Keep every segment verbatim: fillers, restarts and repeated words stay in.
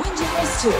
Windjammers two.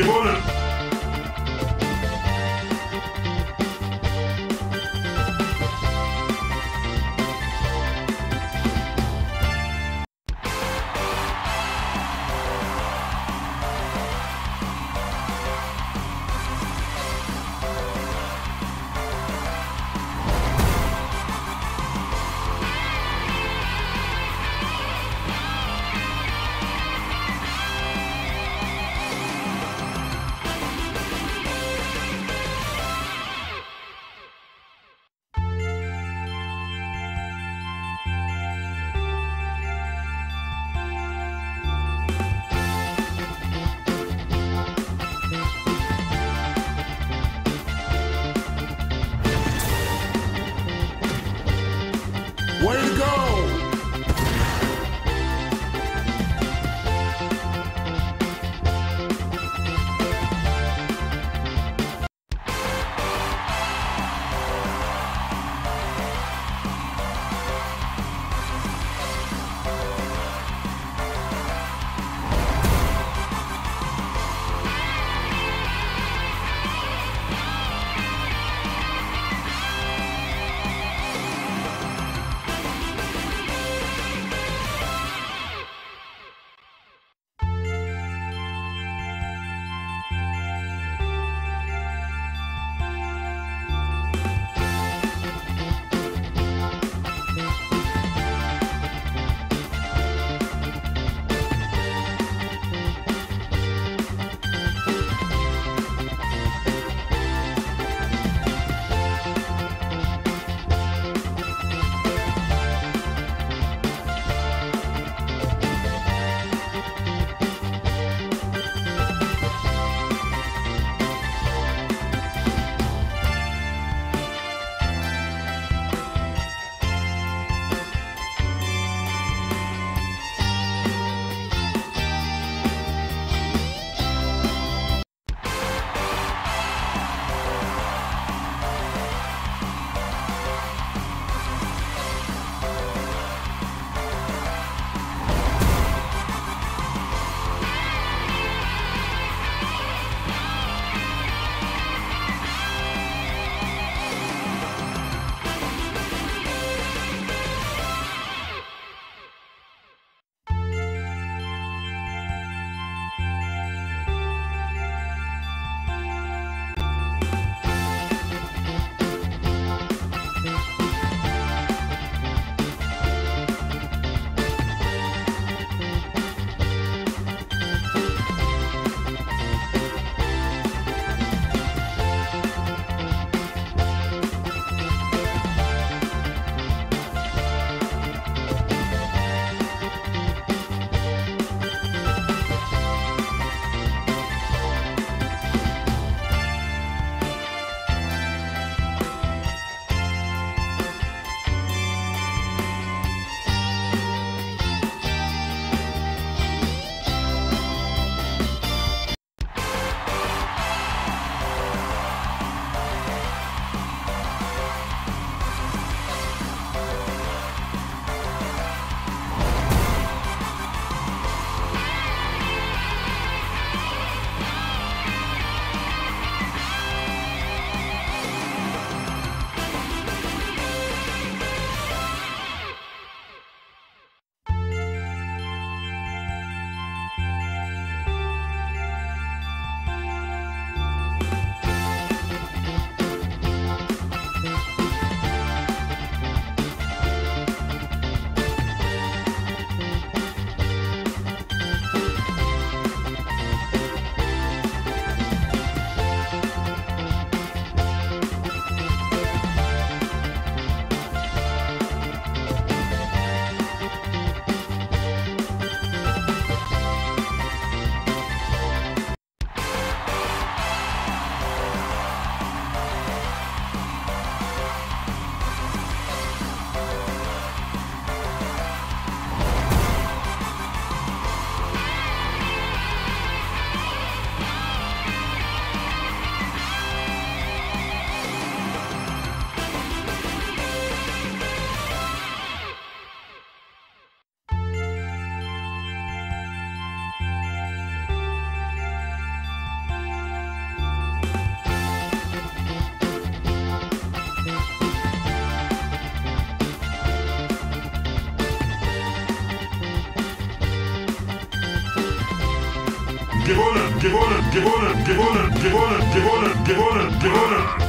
Get on it! gewonnen, gewonnen, gewonnen, gewonnen, gewonnen, gewonnen, gewonnen, gewonnen.